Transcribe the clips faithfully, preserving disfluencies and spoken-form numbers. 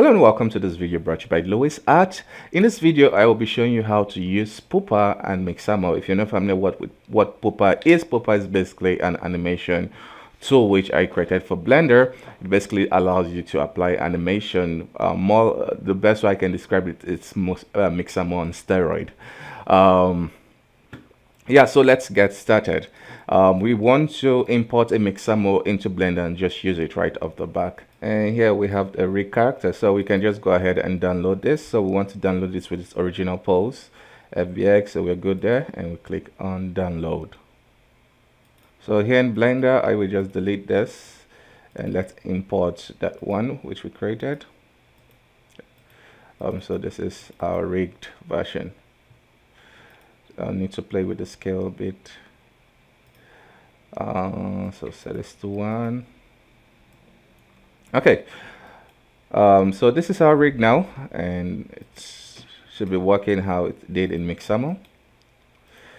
Hello and welcome to this video brought to you by Luwizart. In this video I will be showing you how to use Pupa and Mixamo. If you're not familiar what with what Pupa is, Pupa is basically an animation tool which I created for Blender. It basically allows you to apply animation. Uh, more, uh, the best way I can describe it is most, uh, Mixamo on steroid. Um, yeah, so let's get started. Um, we want to import a Mixamo into Blender and just use it right off the back. And here we have a rig character, so we can just go ahead and download this. So we want to download this with its original pose, F B X, so we're good there, and we click on download. So here in Blender, I will just delete this, and let's import that one which we created. Um, so this is our rigged version. I'll need to play with the scale a bit. Uh, so set this to one. Okay, um, so this is our rig now, and it should be working how it did in Mixamo.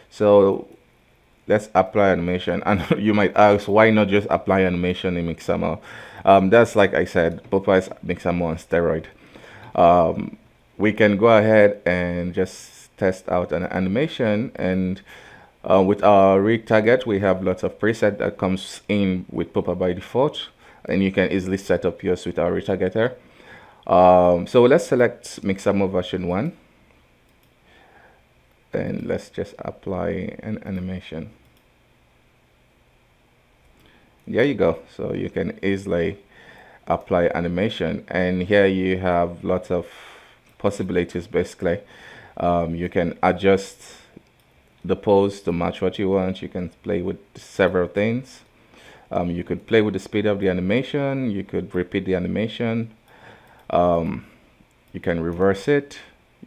So let's apply animation. And you might ask, why not just apply animation in Mixamo? Um, that's like I said, Pupa is Mixamo on steroid. Um, we can go ahead and just test out an animation, and uh, with our rig target, we have lots of preset that comes in with Pupa by default, and you can easily set up yours with our retargeter. Um, so let's select Mixamo version one. And let's just apply an animation. There you go. So you can easily apply animation, and here you have lots of possibilities basically. Um, you can adjust the pose to match what you want. You can play with several things. Um, you could play with the speed of the animation, you could repeat the animation, um, you can reverse it,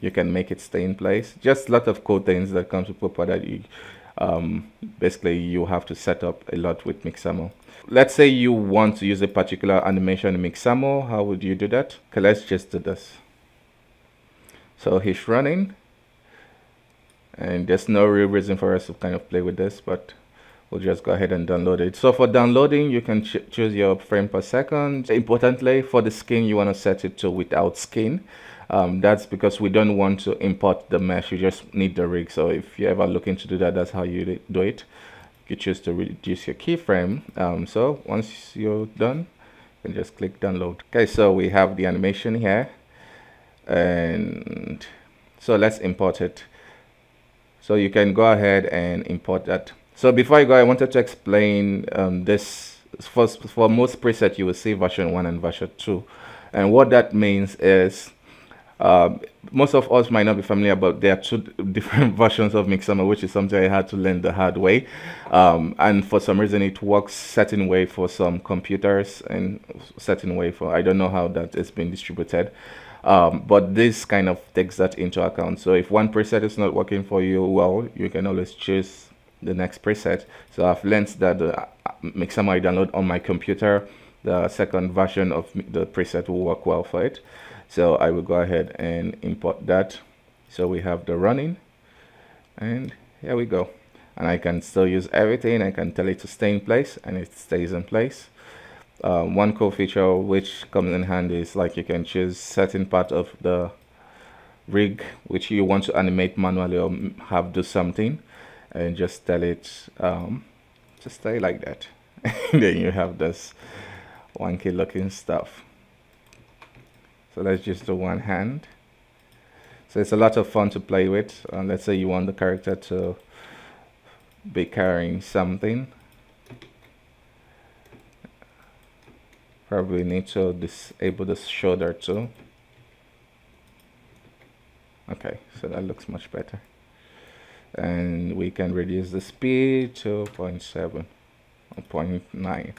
you can make it stay in place. Just a lot of cool things that comes with Pupa that you, um, basically you have to set up a lot with Mixamo. Let's say you want to use a particular animation in Mixamo, how would you do that? Okay, let's just do this. So he's running, and there's no real reason for us to kind of play with this, but we'll just go ahead and download it. So for downloading, you can ch choose your frame per second. Importantly, for the skin, you want to set it to without skin. Um, that's because we don't want to import the mesh. You just need the rig. So if you're ever looking to do that, that's how you do it. You choose to reduce your keyframe. Um, so once you're done, you can just click download. Okay, so we have the animation here. And so let's import it. So you can go ahead and import that. So before I go, I wanted to explain um, this. For, for most presets, you will see version one and version two. And what that means is, uh, most of us might not be familiar, but there are two different versions of Mixamo, which is something I had to learn the hard way. Um, and for some reason, it works certain way for some computers and certain way for, I don't know how that is being distributed. Um, but this kind of takes that into account. So if one preset is not working for you, well, you can always choose the next preset. So I've learned that the Mixamo I download on my computer, the second version of the preset will work well for it. So I will go ahead and import that. So we have the running, and here we go. And I can still use everything. I can tell it to stay in place, and it stays in place. Um, one cool feature which comes in handy is like you can choose certain part of the rig which you want to animate manually or have do something, and just tell it um, to stay like that. Then you have this wonky looking stuff. So let's just do one hand. So it's a lot of fun to play with. Um, let's say you want the character to be carrying something. Probably need to disable the shoulder too. Okay, so that looks much better. And we can reduce the speed to zero point seven or zero point nine.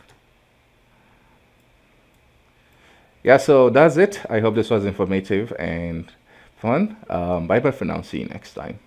Yeah, so that's it. I hope this was informative and fun. Um, bye bye for now. See you next time.